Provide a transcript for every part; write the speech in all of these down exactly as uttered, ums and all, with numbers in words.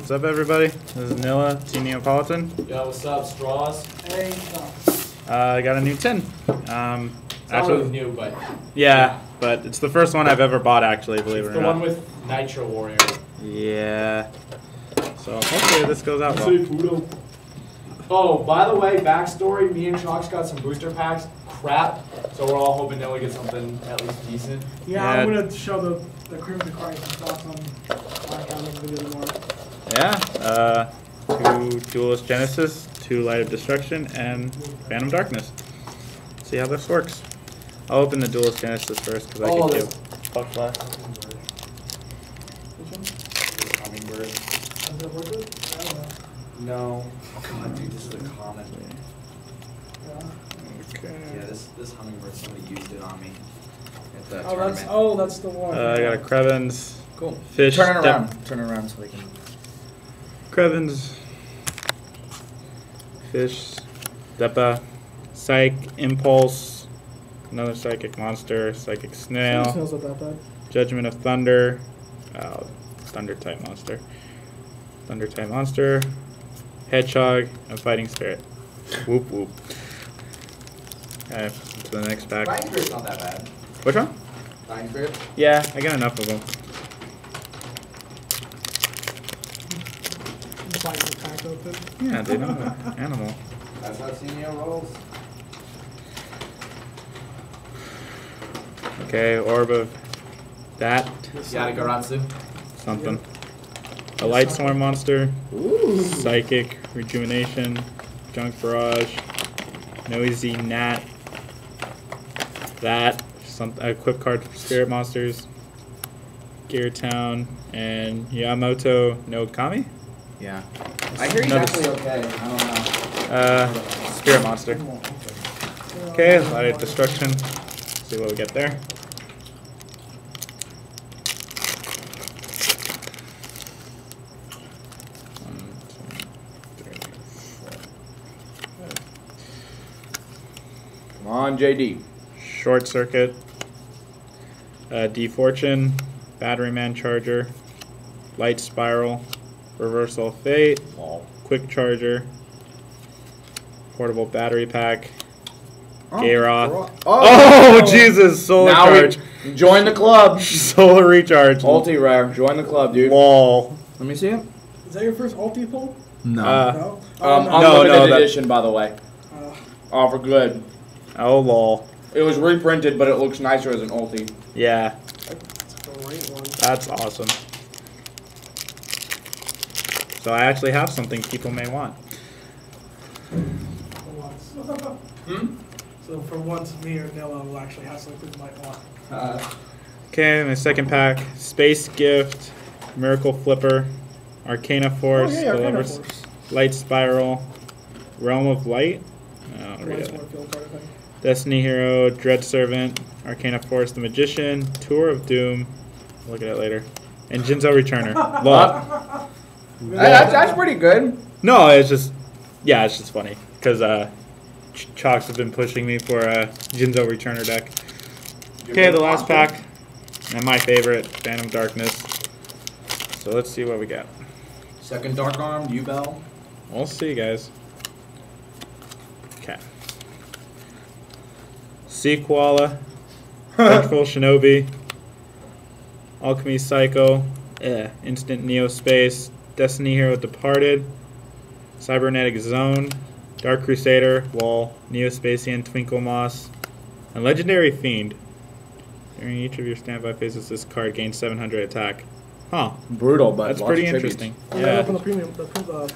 What's up, everybody? This is Nilla, T Neapolitan. Yo, what's up, Straws? Hey, uh, I got a new tin. Um, it's actually new, but yeah, but it's the first one I've ever bought, actually. Believe it's it or not. The one with Nitro Warrior. Yeah. So hopefully this goes out well. Oh, by the way, backstory: me and Chalks got some booster packs. Crap. So we're all hoping Nilla gets something at least decent. Yeah, yeah. I'm gonna show the the Crimson Cards thoughts on Black Hummingbird tomorrow. Yeah. Uh, two Duelist Genesis, two Light of Destruction, and Phantom Darkness. See how this works. I'll open the Duelist Genesis first because I oh, can do. Fuck flash. Hummingbird. Does that work with? I don't know. No. Oh god, dude, this is a common. Yeah. Okay. Yeah, this this hummingbird, somebody used it on me. At the oh, tournament. That's oh, that's the one. Uh, I got a Krebens. Cool. Fish. Turn it around. Dump. Turn it around so they can. Krebens. Fish. Zeppa. Psych. Impulse. Another Psychic Monster. Psychic Snail. Snail's not that bad. Judgment of Thunder. Oh, Thunder type monster. Thunder type monster. Hedgehog and Fighting Spirit. Whoop whoop. Alright, to the next pack. Fighting Spirit's not that bad. Which one? Fighting Spirit? Yeah, I got enough of them. Fighting the pack open? Yeah, they don't have an animal. That's how senior rolls. Okay, orb of that. Yadagarasu. Something. Yep. A Light Storm monster, ooh. Psychic Rejuvenation, Junk Barrage, Noisy Gnat, that, some, a Quick Card for Spirit Monsters, Gear Town, and Yamato no Kami? Yeah. I hear he's actually okay. I don't know. Uh, Spirit Monster. Okay, Light of Destruction. Let's see what we get there. On J D. Short Circuit, uh, D Fortune, Batteryman Charger, Light Spiral, Reversal Fate, oh. Quick Charger, Portable Battery Pack, oh, Gayroth. Oh, oh, oh Jesus! Solar now Charge. We join the club. Solar Recharge. Ulti rare. Join the club, dude. Wall. Let me see it. Is that your first ulti pull? No. Uh, no. Oh, um, no. Unlimited no, no, edition, by the way. Uh, oh, for good. Oh lol. It was reprinted, but it looks nicer as an ulti. Yeah. That's a great one. That's awesome. So I actually have something people may want. For once. Hmm? So for once, me or Nilla will actually have something people might want. Uh, okay, my second pack. Space Gift, Miracle Flipper, Arcana Force, oh, yeah, Arcana Force. Force. Light Spiral, Realm of Light. Oh, Destiny Hero, Dread Servant, Arcana Force, The Magician, Tour of Doom. I'll look at it later. And Jinzo Returner. Love. Love. That's, that's pretty good. No, it's just, yeah, it's just funny because uh, Ch Chalks have been pushing me for a Jinzo Returner deck. Okay, the last pack and my favorite, Phantom Darkness. So let's see what we got. Second Dark Arm, U-Bell. We'll see, guys. Okay. Sea Koala, Vengeful Shinobi, Alchemy Psycho, eh, Instant Neo Space, Destiny Hero Departed, Cybernetic Zone, Dark Crusader, Wall, Neospacian, Twinkle Moss, and Legendary Fiend. During each of your standby phases, this card gains seven hundred attack. Huh. Brutal, but that's pretty interesting. Yeah.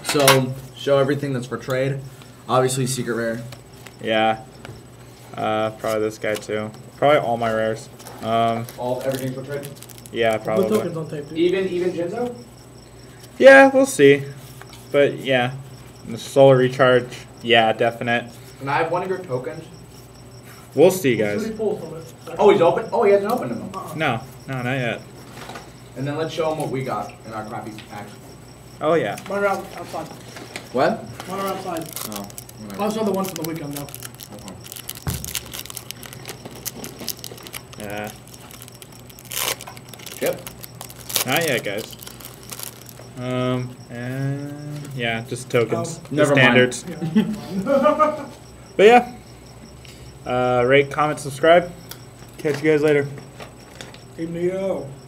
So, show everything that's for trade. Obviously, Secret Rare. Yeah. Uh, probably this guy too. Probably all my rares. Um, all everything's for trade. Yeah, probably. What tokens on tape, dude? Even even Jinzo. Yeah, we'll see. But yeah, and the Solar Recharge. Yeah, definite. Can I have one of your tokens? We'll see, guys. Should we pull from it? Oh, he's open. Oh, he hasn't opened them. Uh-uh. No, no, not yet. And then let's show him what we got in our crappy pack. Oh yeah. Run around outside. What? Run around outside. Oh. Right. I'll show the one for the weekend though. Yeah. Yep. Not yet, guys. Um, and yeah, just tokens. Oh, never mind. Standard. But yeah, uh, rate, comment, subscribe. Catch you guys later. Keep me up.